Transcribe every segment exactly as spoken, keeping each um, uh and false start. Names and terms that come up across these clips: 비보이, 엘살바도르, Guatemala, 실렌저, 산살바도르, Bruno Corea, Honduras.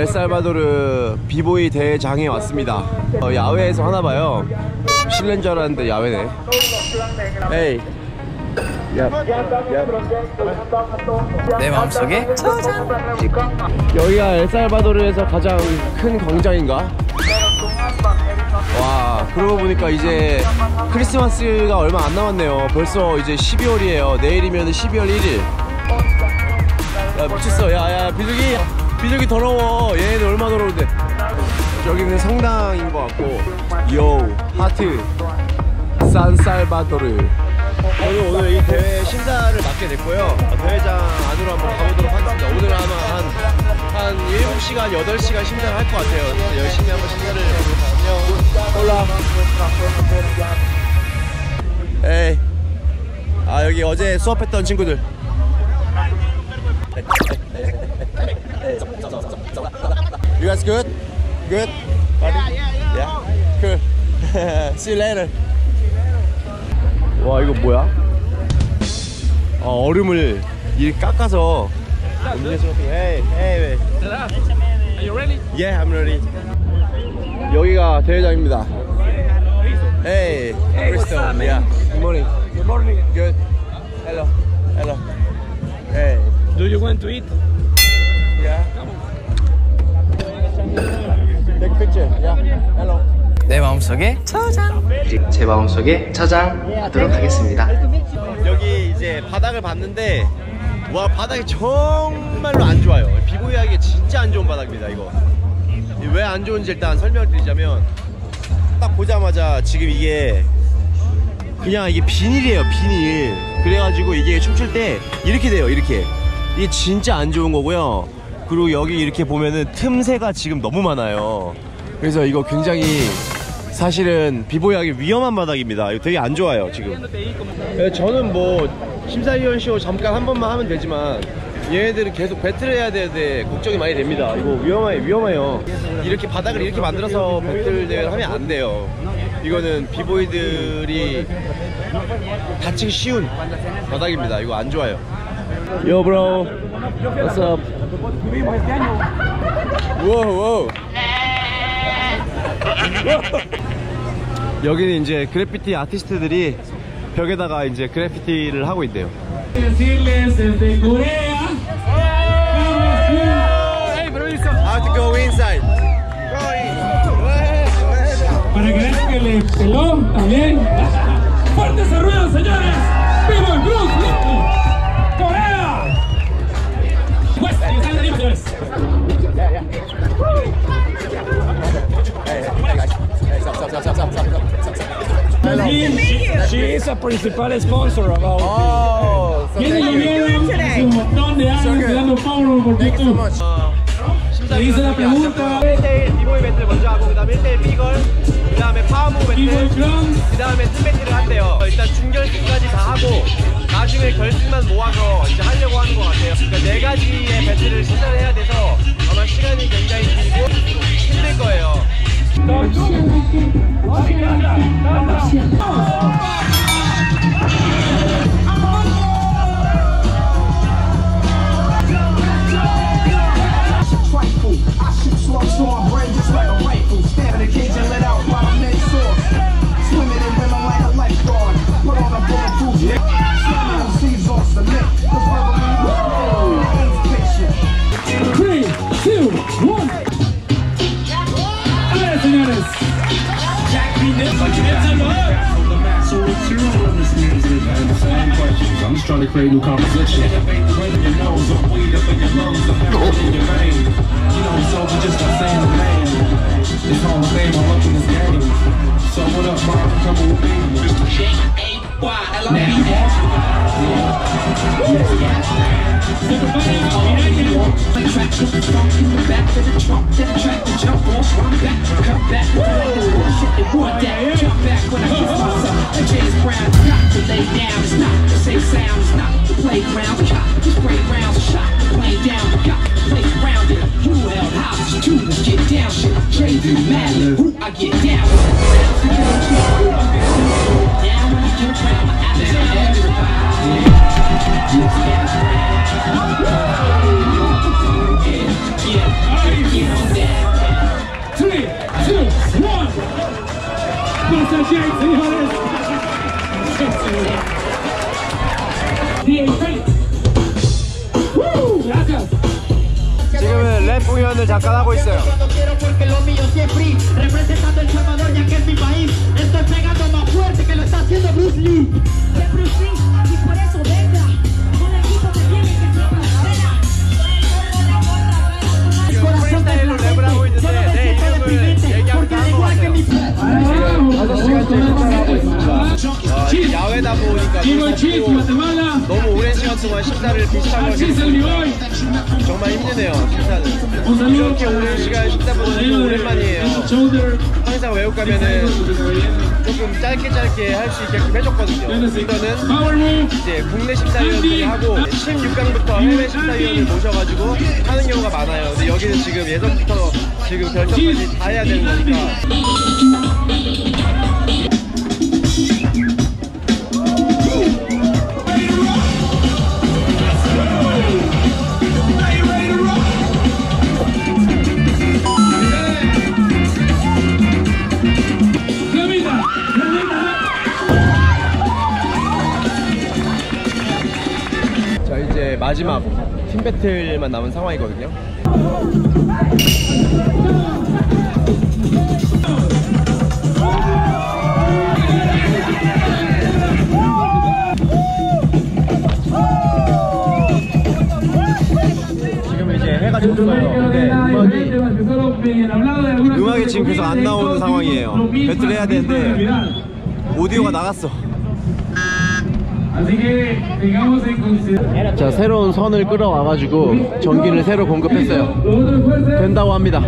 엘살바도르 비보이 대회장에 왔습니다. 어, 야외에서 하나봐요. 실렌저라는데 야외네. 에이. 내 마음속에 짜잔. 여기가 엘살바도르에서 가장 큰 광장인가? 와, 그러고 보니까 이제 크리스마스가 얼마 안 남았네요. 벌써 이제 십이월이에요 내일이면 십이월 일일. 야, 미쳤어. 야야, 비둘기 비둘기 더러워. 얘네들 얼마나 더러운데. 여기는 성당인 것 같고. 요우 하트 산살바도르. 저는 오늘 이 대회 심사를 맡게 됐고요. 대회장 안으로 한번 가보도록 하겠습니다. 오늘 아마 한, 한 일곱 시간, 여덟 시간 심사를 할 것 같아요. 열심히 한번 심사를 해보도록 하겠습니다. 올라. 에이. 아, 여기 어제 수업했던 친구들. You guys good? Good? Yeah, yeah, yeah. Yeah? Cool. See you later. 와, 이거 뭐야? 아, 얼음을 이 깎아서 음료수. Hey, hey. Are you ready? Yeah, I'm ready. 여기가 대회장입니다. Hey, Crystal. Yeah. Good morning. Good morning. Good. Hello. Hello. Hey. Do you want to eat? Yeah. Take picture. Yeah. Hello. 내 마음속에 저장! 제 마음속에 저장하도록 하겠습니다. 여기 이제 바닥을 봤는데, 와, 바닥이 정말로 안 좋아요. 비보이 하기에 진짜 안 좋은 바닥입니다. 이거 왜 안 좋은지 일단 설명을 드리자면, 딱 보자마자 지금 이게 그냥 이게 비닐이에요. 비닐. 그래가지고 이게 춤출 때 이렇게 돼요. 이렇게. 이게 진짜 안 좋은 거고요. 그리고 여기 이렇게 보면은 틈새가 지금 너무 많아요. 그래서 이거 굉장히 사실은 비보이하기 위험한 바닥입니다. 이거 되게 안 좋아요 지금. 저는 뭐 심사위원쇼 잠깐 한 번만 하면 되지만, 얘네들은 계속 배틀을 해야 되는데 걱정이 많이 됩니다. 이거 위험해, 위험해요. 이렇게 바닥을 이렇게 만들어서 배틀 대회를 하면 안 돼요. 이거는 비보이들이 다치기 쉬운 바닥입니다. 이거 안 좋아요. Yo bro, what's up? Whoa, whoa. 여기는 이제 그래피티 아티스트들이 벽에다가 이제 그래피티를 하고 있대요. She is a principal sponsor of our. Oh, so thank you. Thank you so much. Le hice la pregunta. 비보이 배틀 먼저 하고, 그다음에 일 대 일 피걸, 그다음에 파워무 배틀, 그다음에 팀 배틀을 한대요. 일단 중결승까지 다 하고 나중에 결승만 모아서 이제 하려고 하는 것 같아요. 그러니까 네 가지의 배틀을 시작을 해야 돼서 아마 시간이 굉장히 길고 힘들 거예요. I'm just trying to create new composition. Yeah. 공연을 잠깐 하고 있어요. 프리스타일로 랩을 하고 있는데 내 이름을 얘기하면 다 한 것 같아요. 지금 아저씨가 하고 있습니다. 야외다 보니까 너무 오랜 시간 동안 식사를 비슷하게 정말 힘드네요. 식사는 이렇게 오랜 시간 식사 보는 오랜만이에요. 항상 외국 가면은 조금 짧게 짧게 할 수 있게끔 해줬거든요. 이거는 이제 국내 식사위원들이 하고 십육 강부터 해외 식사위원을 모셔가지고 하는 경우가 많아요. 근데 여기는 지금 예선부터 지금 결정까지 다 해야 되는 거니까. 마지막 팀 배틀만 남은 상황이거든요. 지금 이제 해가 졌어요. 근데 음악이, 음악이 지금 계속 안 나오는 상황이에요. 배틀 해야 되는데 오디오가 나갔어. 자, 새로운 선을 끌어와가지고 전기를 새로 공급했어요. 된다고 합니다.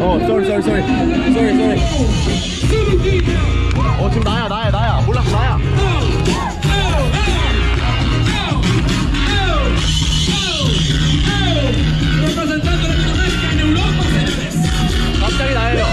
어, sorry, sorry, sorry, sorry, sorry. 어, 지금 나야 나야 나야 몰랐어 나야. 갑자기 나예요.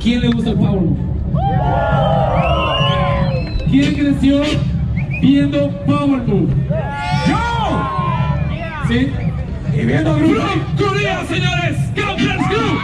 ¿Quién le gusta el power move? ¿Quién creció viendo power move? ¡Yo! ¿Sí? Y viendo Bruno Corea, señores. ¡Go, let's go!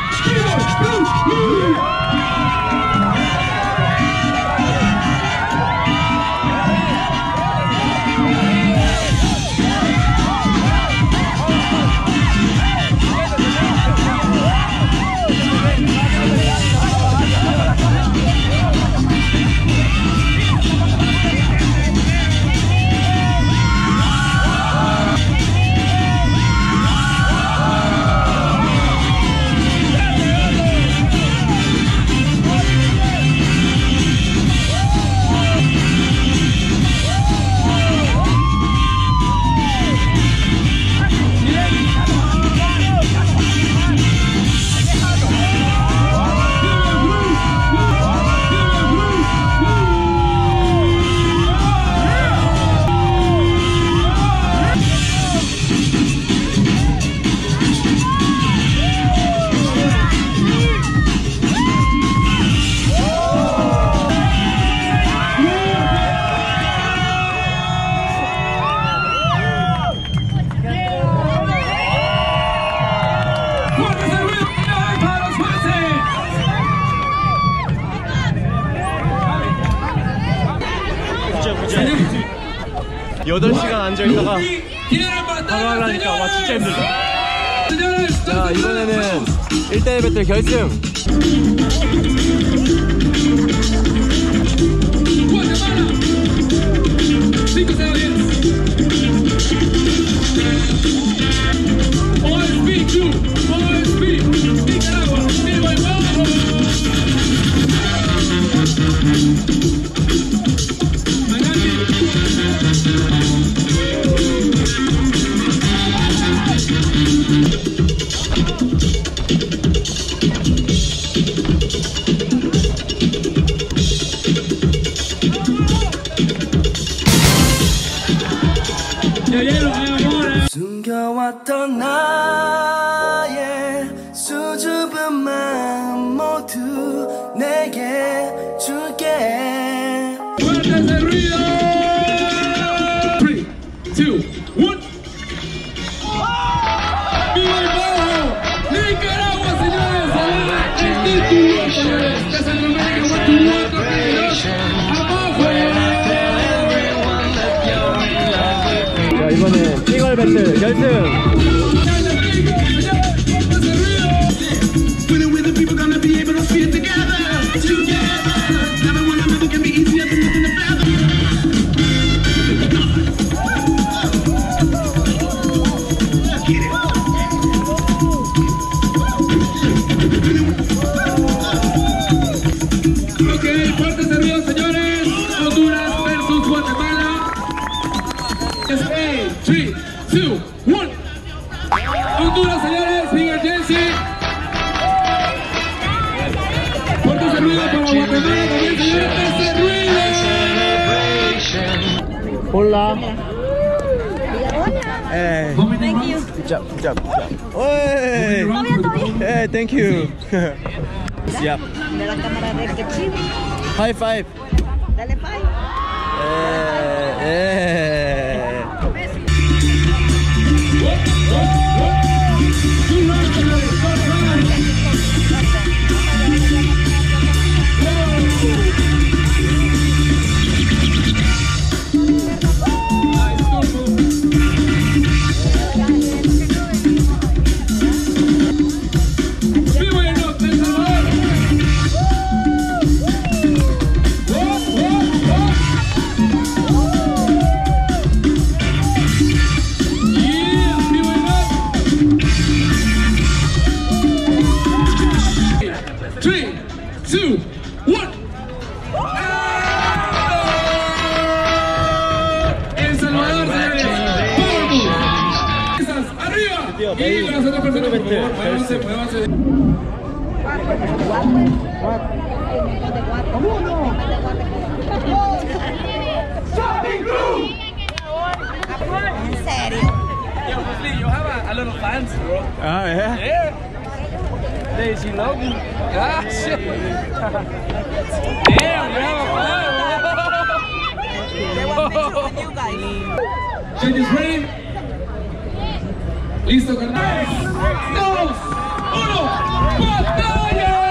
여덟 시간 앉아있다가 방황하니까 와 진짜 힘들다. 자, 이번에는 일 대 일 배틀 결승. 숨겨왔던 나의 수줍은 마음 모두 내게 줄게. 삼, 이, 일. 자, 이번엔 핑얼 배틀 결승. 삼, 이, 일. Honduras, señores, sigan Jensi. Fuerte ese ruido para Guatemala también, señores, ese ruido. Hola. Hey. Thank you. Good job, good job, good job. Hey. Hey, thank you. Yep. De la cámara de que chivo. High five. Dale five. Eh, eh. 삼, 이, 일. Y las otras personas, por favor, muévanse, muévanse. ¿En serio? Yo, Leslie, you have a, a lot of fans, bro. Ah, yeah? Yeah. They, she love me. Ah, shit. Damn, you have a fan, bro. They want pictures with you guys. Judges ready? Listo, carnal. Dos, uno, batalla. Yeah!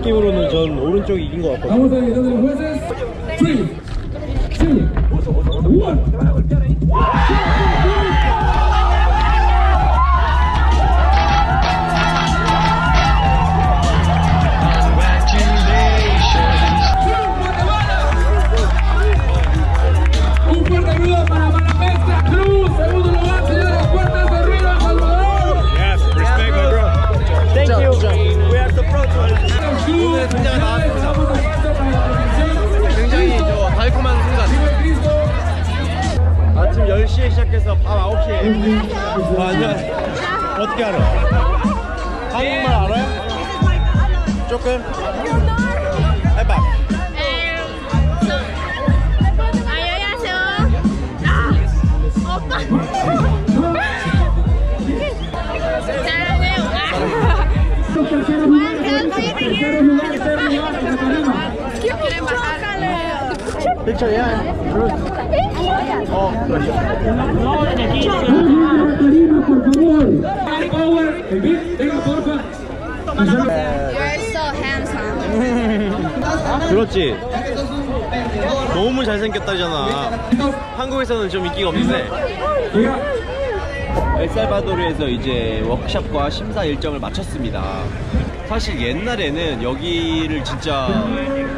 느낌으로는 전 오른쪽이 이긴 것 같거든요. 열 시에 시작해서 밤 아홉 시에 완전 어떻게 알아? 한국말 알아요? 조금? 해봐. 안녕하세요. 아, 오빠. 잘하네요. Oh, gracias. No, de aquí. Tarima, por favor. Venga, porfa. You're so handsome. 그렇지. 너무 잘생겼다잖아. 한국에서는 좀 인기가 없는데. 엘살바도르에서 이제 워크숍과 심사 일정을 마쳤습니다. 사실 옛날에는 여기를 진짜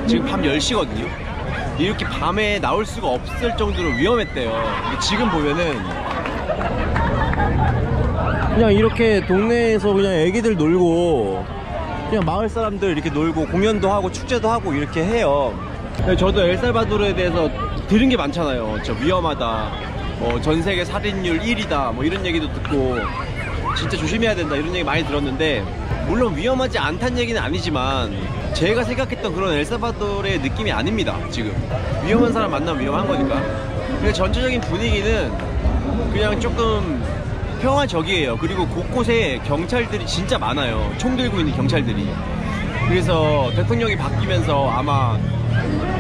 지금 밤 열 시거든요. 이렇게 밤에 나올 수가 없을 정도로 위험했대요. 지금 보면은 그냥 이렇게 동네에서 그냥 애기들 놀고 그냥 마을 사람들 이렇게 놀고 공연도 하고 축제도 하고 이렇게 해요. 저도 엘살바도르에 대해서 들은 게 많잖아요. 진짜 위험하다, 뭐 전 세계 살인율 일위다 뭐 이런 얘기도 듣고 진짜 조심해야 된다 이런 얘기 많이 들었는데, 물론 위험하지 않다는 얘기는 아니지만 제가 생각했던 그런 엘살바도르의 느낌이 아닙니다. 지금 위험한 사람 만나면 위험한 거니까. 근데 전체적인 분위기는 그냥 조금 평화적이에요. 그리고 곳곳에 경찰들이 진짜 많아요. 총 들고 있는 경찰들이. 그래서 대통령이 바뀌면서 아마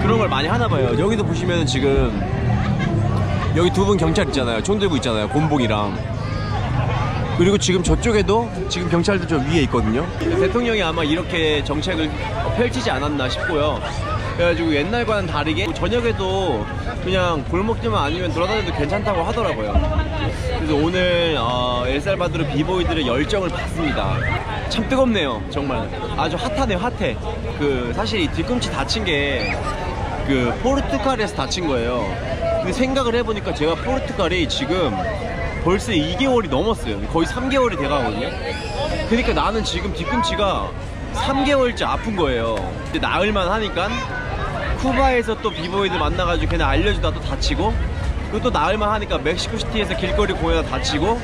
그런 걸 많이 하나 봐요. 여기도 보시면 지금 여기 두 분 경찰 있잖아요. 총 들고 있잖아요. 곤봉이랑. 그리고 지금 저쪽에도 지금 경찰들 저 위에 있거든요. 대통령이 아마 이렇게 정책을 펼치지 않았나 싶고요. 그래가지고 옛날과는 다르게 저녁에도 그냥 골목길만 아니면 돌아다녀도 괜찮다고 하더라고요. 그래서 오늘 어, 엘살바도르 비보이들의 열정을 봤습니다. 참 뜨겁네요. 정말 아주 핫하네요. 핫해. 그 사실 이 뒤꿈치 다친 게 그 포르투갈에서 다친 거예요. 근데 생각을 해보니까 제가 포르투갈이 지금 벌써 이 개월이 넘었어요. 거의 삼 개월이 돼가거든요. 그러니까 나는 지금 뒤꿈치가 삼 개월째 아픈 거예요. 근데 나을만 하니까 쿠바에서 또 비보이들 만나가지고 걔네 알려주다 또 다치고, 그리고 또 나을만 하니까 멕시코시티에서 길거리 공연하다 다치고,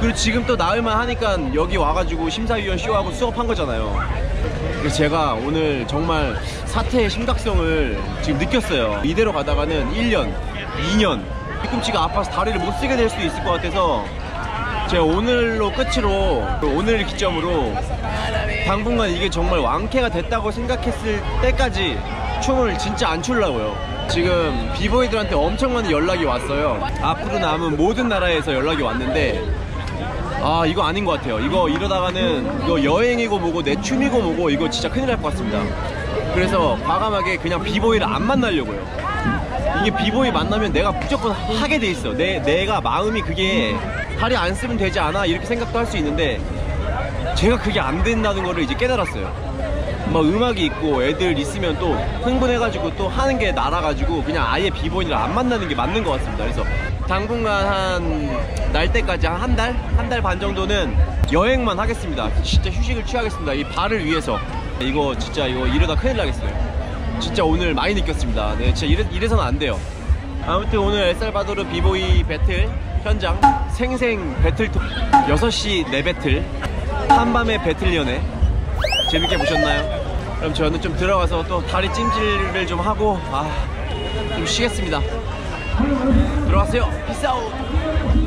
그리고 지금 또 나을만 하니까 여기 와가지고 심사위원 쇼하고 수업한 거잖아요. 그래서 제가 오늘 정말 사태의 심각성을 지금 느꼈어요. 이대로 가다가는 일 년, 이 년 뒤꿈치가 아파서 다리를 못 쓰게 될 수도 있을 것 같아서 제가 오늘로 끝으로, 오늘 기점으로 당분간 이게 정말 완쾌가 됐다고 생각했을 때까지 춤을 진짜 안 추려고요. 지금 비보이들한테 엄청 많은 연락이 왔어요. 앞으로 남은 모든 나라에서 연락이 왔는데 아 이거 아닌 것 같아요. 이거 이러다가는 이거 여행이고 뭐고 내 춤이고 뭐고 이거 진짜 큰일 날 것 같습니다. 그래서 과감하게 그냥 비보이를 안 만나려고요. 이게 비보이 만나면 내가 무조건 하게 돼 있어. 내, 내가 마음이 그게 다리 안 쓰면 되지 않아 이렇게 생각도 할 수 있는데 제가 그게 안 된다는 거를 이제 깨달았어요. 막 음악이 있고 애들 있으면 또 흥분해가지고 또 하는 게 날아가지고 그냥 아예 비보이를 안 만나는 게 맞는 것 같습니다. 그래서 당분간 한 날 때까지 한 한 달? 한 달 반 정도는 여행만 하겠습니다. 진짜 휴식을 취하겠습니다. 이 발을 위해서. 이거 진짜 이거 이러다 큰일 나겠어요. 진짜 오늘 많이 느꼈습니다. 네, 진짜 이래, 이래서는 안 돼요. 아무튼 오늘 엘살바도르 비보이 배틀 현장 생생 배틀 토크 여섯 시 내 배틀 한밤의 배틀 연애 재밌게 보셨나요? 그럼 저는 좀 들어가서 또 다리 찜질을 좀 하고 아, 좀 쉬겠습니다. 들어가세요. 피스 아웃.